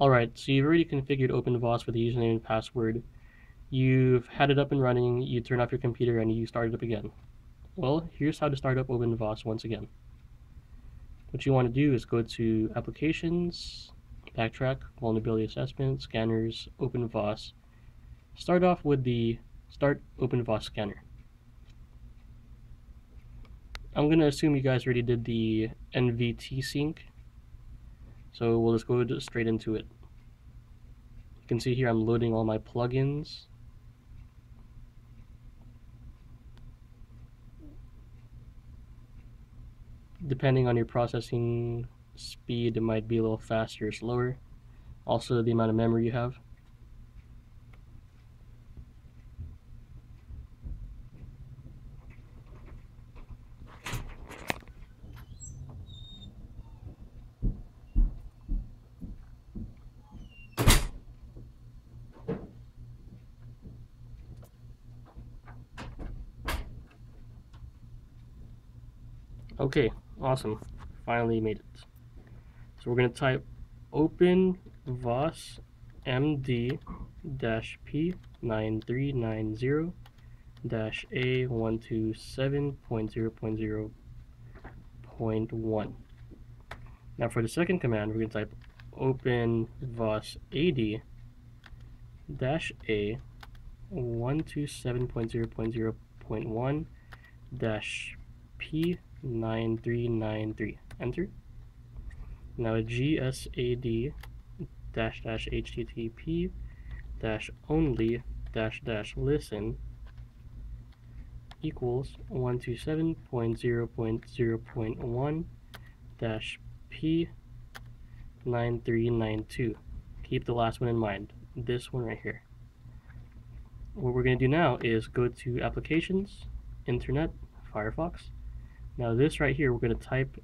Alright, so you've already configured OpenVAS with the username and password. You've had it up and running, you turn off your computer, and you start it up again. Well, here's how to start up OpenVAS once again. What you want to do is go to Applications, Backtrack, Vulnerability Assessment, Scanners, OpenVAS. Start off with the Start OpenVAS Scanner. I'm going to assume you guys already did the NVT sync, so we'll just go straight into it. You can see here I'm loading all my plugins. Depending on your processing speed, it might be a little faster or slower. Also, the amount of memory you have. Okay, awesome. Finally made it. So we're going to type OpenVAS MD-P9390-A127.0.0.1. Now for the second command, we're going to type OpenVAS AD-A127.0.0.1-P9393. Enter. Now GSAD-HTTP-only-listen = 127.0.0.1-P9392. Keep the last one in mind. This one right here. What we're going to do now is go to Applications, Internet, Firefox. Now this right here, we're going to type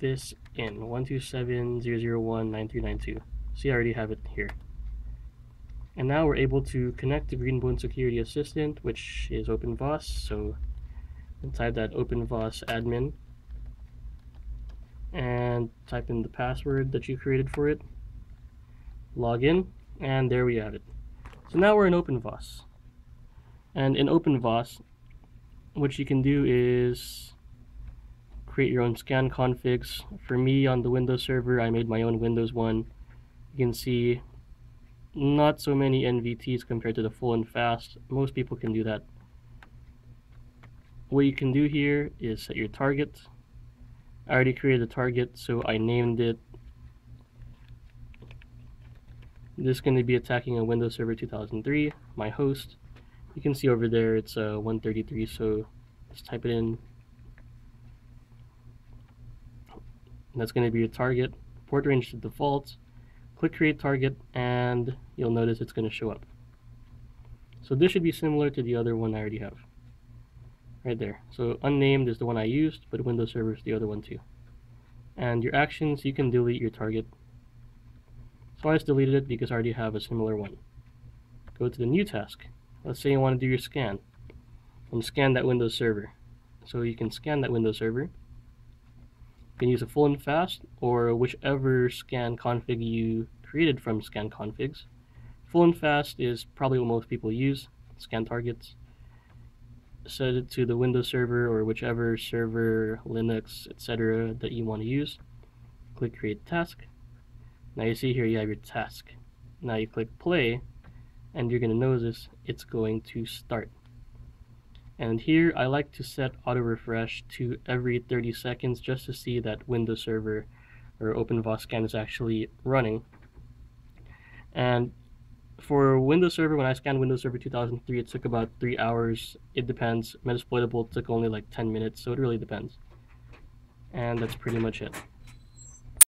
this in 127.0.0.1.9392. See, I already have it here. And now we're able to connect to Greenbone Security Assistant, which is OpenVAS. So type that OpenVAS admin and type in the password that you created for it. Log in, and there we have it. So now we're in OpenVAS. And in OpenVAS, what you can do is create your own scan configs. For me, on the Windows server, I made my own Windows one. You can see not so many NVTs compared to the full and fast. Most people can do that. What you can do here is set your target. I already created a target, so I named it. This is going to be attacking a Windows Server 2003, my host. You can see over there it's 133, so just type it in. That's going to be your target. Port range to default. Click create target, and you'll notice it's going to show up. So this should be similar to the other one I already have. Right there. So unnamed is the one I used, but Windows Server is the other one too. And your actions, you can delete your target. So I just deleted it because I already have a similar one. Go to the new task. Let's say you want to do your scan and scan that Windows server. So you can scan that Windows server. You can use a full and fast or whichever scan config you created from scan configs. Full and fast is probably what most people use, scan targets. Set it to the Windows server or whichever server, Linux, etc. that you want to use. Click create task. Now you see here you have your task. Now you click play, and you're going to notice it's going to start. And here I like to set auto refresh to every 30 seconds just to see that Windows Server or OpenVAS scan is actually running. And for Windows Server, when I scanned Windows Server 2003, it took about 3 hours. It depends. Metasploitable took only like 10 minutes, so it really depends. And that's pretty much it.